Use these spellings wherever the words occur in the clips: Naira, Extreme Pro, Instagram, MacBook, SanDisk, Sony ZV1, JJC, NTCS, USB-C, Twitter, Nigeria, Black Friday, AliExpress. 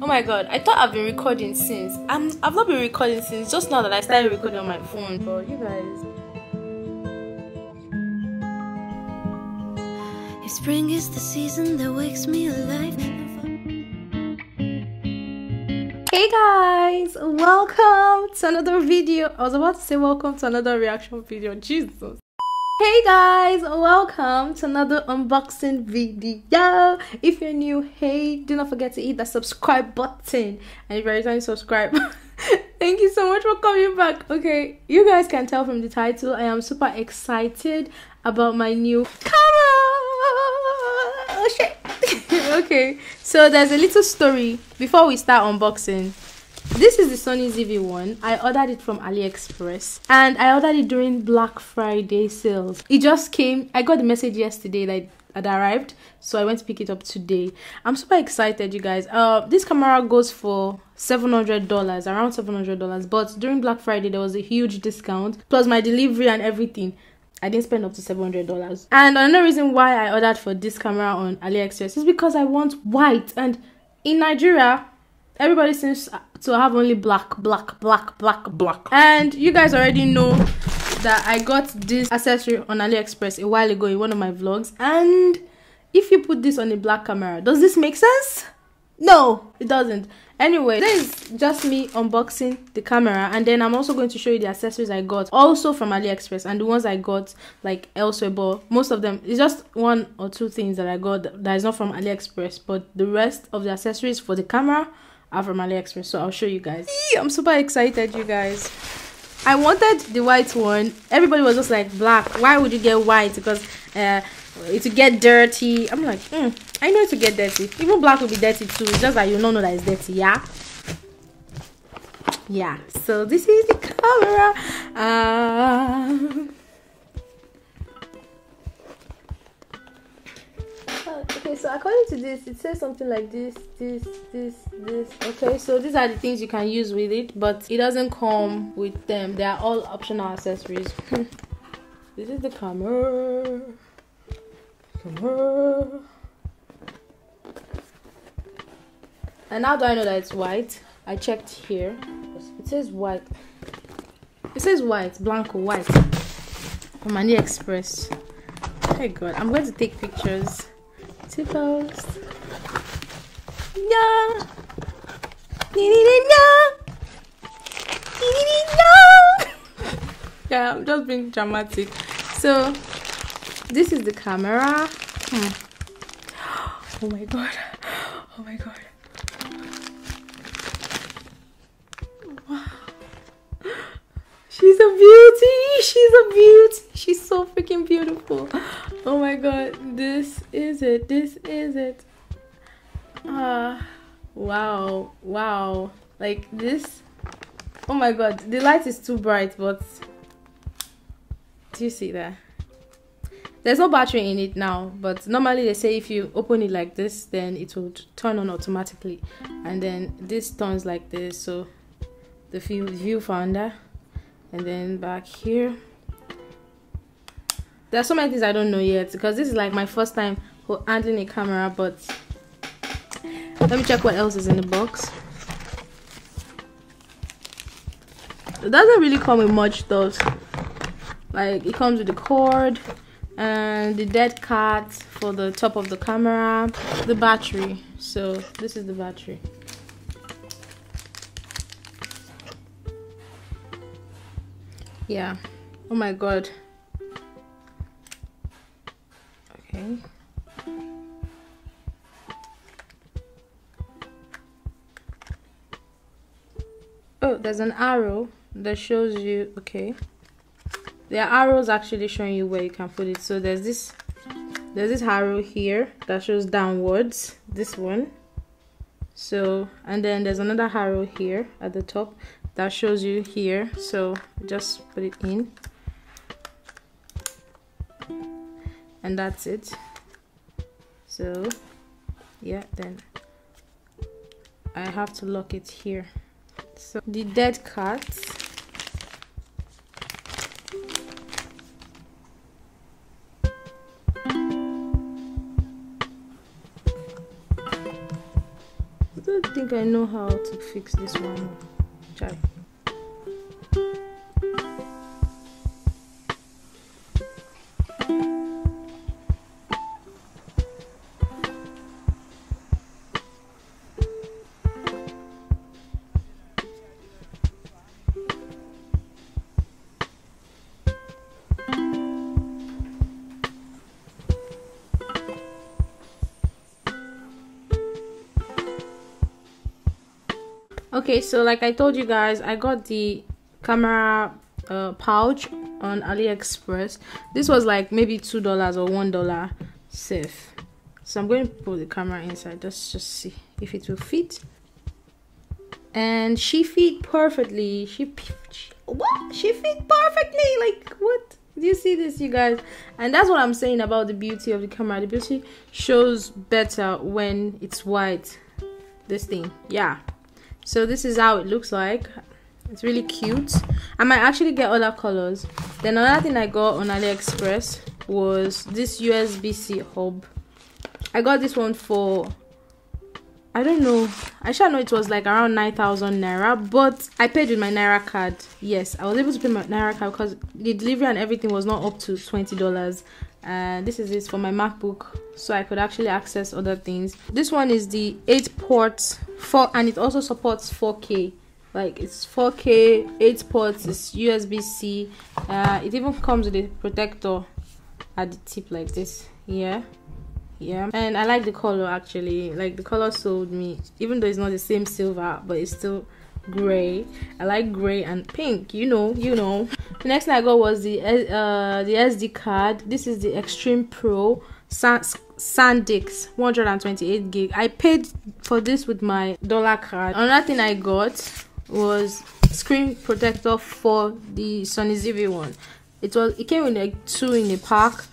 Oh my god, I thought I've been recording since. I've not been recording since, just now that I started recording on my phone. For you guys, if spring is the season that wakes me alive. Hey guys, welcome to another video. I was about to say welcome to another reaction video. Jesus. Hey guys, welcome to another unboxing video. If you're new, hey, do not forget to hit that subscribe button, and if you're returning, subscribe. Thank you so much for coming back. Okay, you guys can tell from the title I am super excited about my new camera. Oh shit. Okay, so there's a little story before we start unboxing. This is the Sony ZV1. I ordered it from AliExpress, and I ordered it during Black Friday sales. It just came. I got the message yesterday that it had arrived, so I went to pick it up today. I'm super excited, you guys. This camera goes for $700, around $700, but during Black Friday there was a huge discount, plus my delivery and everything. I didn't spend up to $700. And another reason why I ordered for this camera on AliExpress is because I want white, and in Nigeria everybody seems to have only black. And you guys already know that I got this accessory on AliExpress a while ago in one of my vlogs. And if you put this on a black camera, does this make sense? No, it doesn't. Anyway, this is just me unboxing the camera, and then I'm also going to show you the accessories I got also from AliExpress, and the ones I got like elsewhere, but most of them, it's just one or two things that I got that is not from AliExpress, but the rest of the accessories for the camera are from AliExpress. So I'll show you guys. I'm super excited, you guys. I wanted the white one. Everybody was just like, black, why would you get white? Because it will get dirty. I'm like, I know it will get dirty. Even black will be dirty too. It's just that you don't know that it's dirty. Yeah. So this is the camera. Okay, so according to this, it says something like this. Okay, so these are the things you can use with it, but it doesn't come with them. They are all optional accessories. This is the camera. And how do I know that it's white? I checked here. It says white. It says white, Blanco white, from AliExpress. Oh my god, I'm going to take pictures. To post. Yeah. Yeah, I'm just being dramatic. So this is the camera. Oh my god. Oh my god. Wow. She's a beauty. She's a beauty. She's so freaking beautiful. Oh my god, this is it. This is it. Wow. Wow. Like this. Oh my god, the light is too bright, but do you see that? There's no battery in it now, but normally they say if you open it like this, then it will turn on automatically. And then this turns like this, so the viewfinder. And then back here. There are so many things I don't know yet, because this is like my first time handling a camera, but let me check what else is in the box. It doesn't really come with much though. Like, it comes with the cord, and the dead cat for the top of the camera, the battery. So this is the battery. Yeah. Oh my god. Okay. Oh, there's an arrow that shows you. Okay, there are arrows actually showing you where you can put it. So there's this arrow here that shows downwards, this one. So, and then there's another arrow here at the top that shows you here. So just put it in. And that's it. So yeah, then I have to lock it here. So the dead cat. I don't think think I know how to fix this one. Try. Okay, so like I told you guys, I got the camera pouch on AliExpress. This was like maybe $2 or $1 safe. So I'm going to put the camera inside, just see if it will fit. And she fit perfectly. She fit perfectly. Like, what? Do you see this, you guys? And that's what I'm saying about the beauty of the camera. The beauty shows better when it's wide. This thing, yeah. So this is how it looks like. It's really cute. I might actually get other colors. Then another thing I got on AliExpress was this USB-C hub. I got this one for, I don't know, I shall know it was like around 9,000 Naira, but I paid with my Naira card. Yes, I was able to pay my Naira card because the delivery and everything was not up to $20. And this is it for my MacBook, so I could actually access other things. This one is the 8 ports, and it also supports 4K. Like, it's 4K, 8 ports, it's USB-C. It even comes with a protector at the tip like this. Yeah, yeah. And I like the color actually. Like, the color sold me, even though it's not the same silver, but it's still gray. I like gray and pink, you know. The next thing I got was the SD card. This is the Extreme Pro SanDisk 128 gig. I paid for this with my dollar card. Another thing I got was screen protector for the Sony ZV1. It came with like 2 in a pack,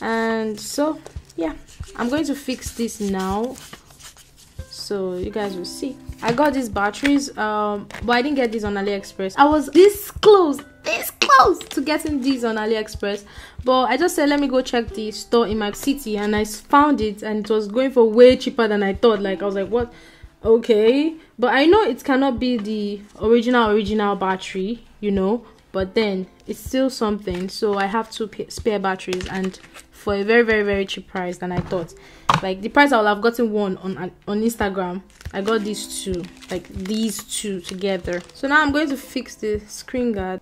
and so yeah, I'm going to fix this now, so you guys will see. I got these batteries, but I didn't get these on AliExpress. I was this close to getting these on AliExpress, but I just said let me go check the store in my city, and I found it, and it was going for way cheaper than I thought. Like, I was like, what? Okay, but I know it cannot be the original battery, you know, but then it's still something. So I have 2 spare batteries, and for a very, very, very cheap price than I thought. Like, the price I would have gotten one on Instagram, I got these 2, like these 2 together. So now I'm going to fix the screen guard.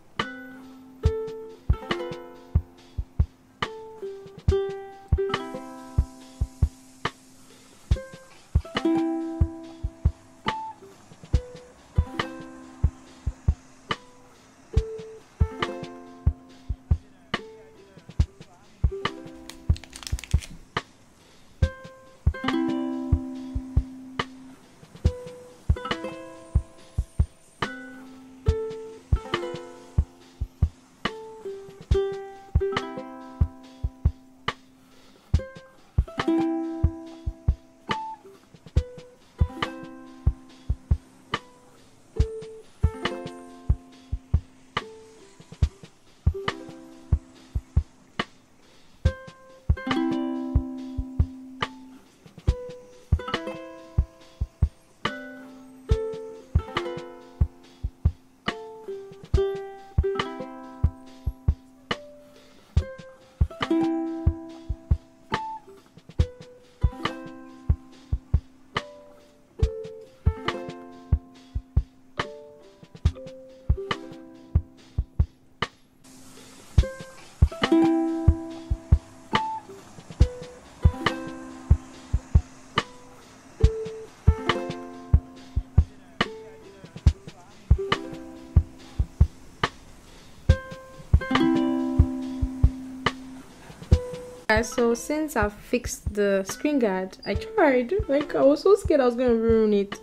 So since I've fixed the screen guard, I tried. Like, I was so scared I was gonna ruin it,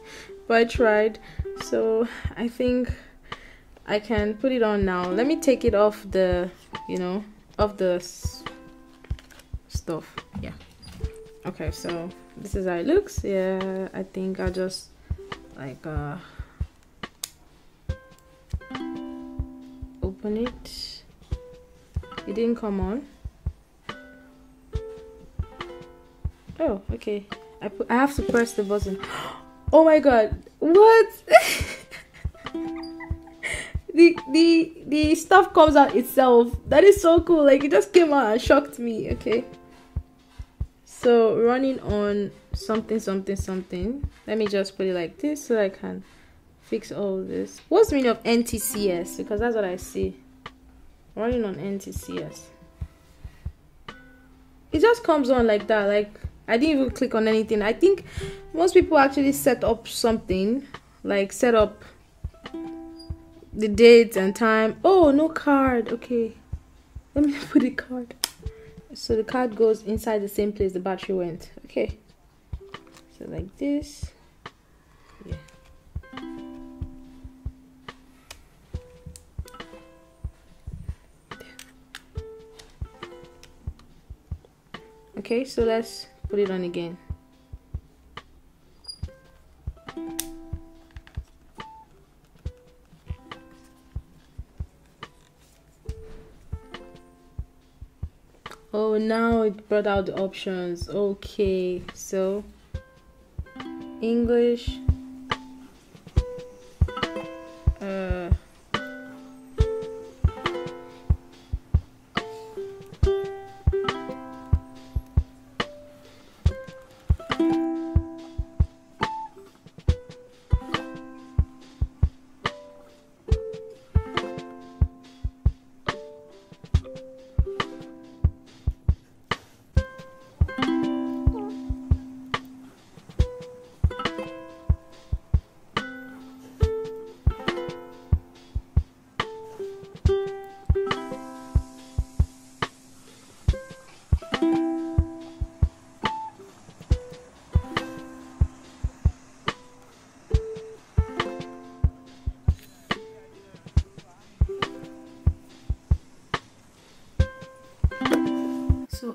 but I tried. So I think I can put it on now. Let me take it off the, you know, off the stuff. Yeah. Okay, so this is how it looks. Yeah, I think I'll just like open it. It didn't come on. Oh, okay. I have to press the button. Oh my god, what? The stuff comes out itself. That is so cool. Like, it just came out and shocked me. Okay, so running on something. Let me just put it like this so I can fix all this. What's the meaning of NTCS? Because that's what I see. Running on NTCS. It just comes on like that. Like, I didn't even click on anything. I think most people actually set up something, like set up the date and time. Oh, no card. Okay, let me put the card. So the card goes inside the same place the battery went. Okay, so like this. Yeah. Okay, so let's put it on again. Oh, now it brought out the options. Okay, so English,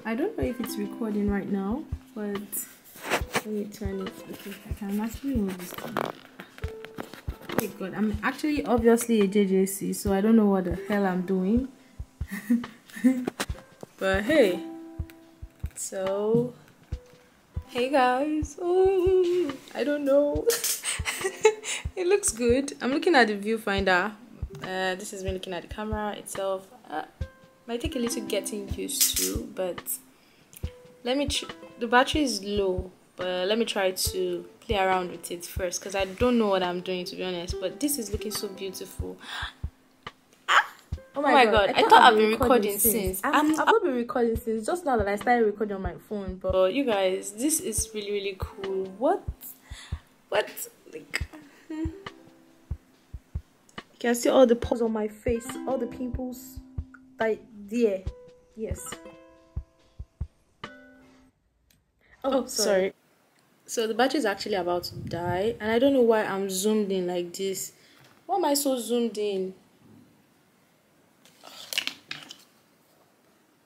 I don't know if it's recording right now, but let me turn it. Okay, I can actually move this thing. Okay, good. I'm actually obviously a JJC, so I don't know what the hell I'm doing. But hey, so hey guys. Oh, I don't know. It looks good. I'm looking at the viewfinder. This has been looking at the camera itself. Might take a little getting used to, but let me the battery is low, but let me try to play around with it first, because I don't know what I'm doing, to be honest. But this is looking so beautiful. Oh my god. I thought I've been recording since. I've not been recording since just now that I started recording on my phone. But you guys, this is really cool. What like, you can see all the pores on my face, all the pimples. Idea. Yes. Oh, sorry. So the battery is actually about to die, and I don't know why I'm zoomed in like this. Why am I so zoomed in?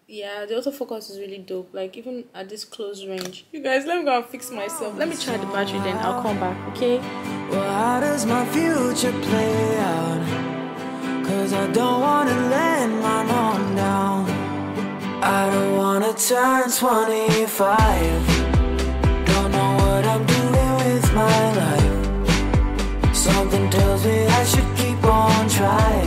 Yeah, the autofocus is really dope. Like, even at this close range. You guys, let me go and fix myself. Let me try the battery, then I'll come back. Okay. Well, how does my future play out? 'Cause I don't wanna let my mom down. I don't wanna turn 25. Don't know what I'm doing with my life. Something tells me I should keep on trying.